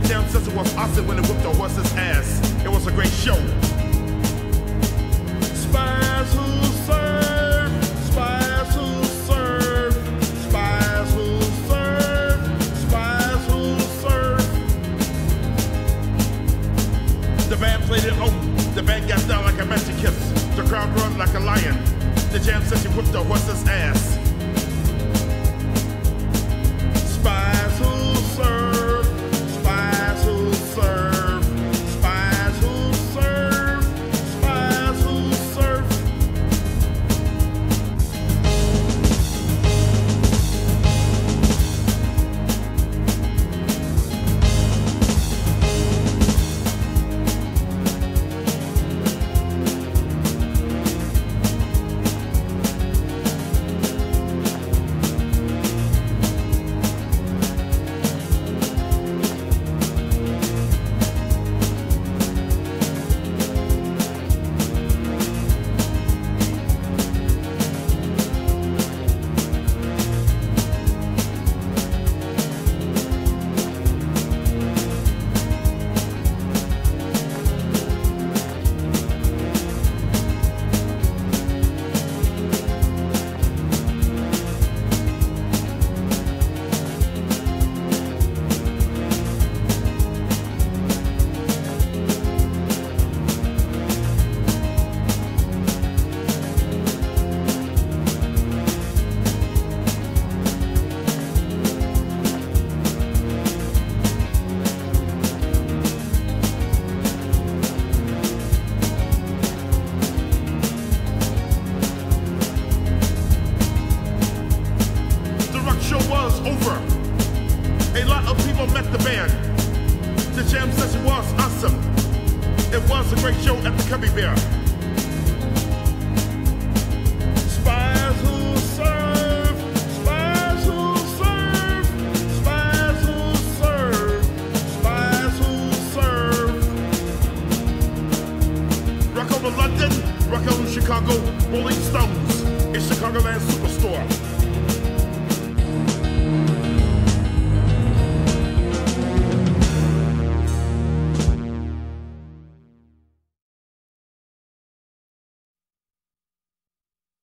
the damn sister was awesome when it whooped the horse's ass. It was a great show. Spys who surf, spys who surf, spys who surf, spys who surf. The band played it open. The band got down like a magic kiss. The crowd roared like a lion. The Jam said she whooped the horse's ass. Spys who surf, spys who surf, spys who surf, spys who surf. Over. A lot of people met the band. The Jam said she was awesome. It was a great show at the Cubby Bear.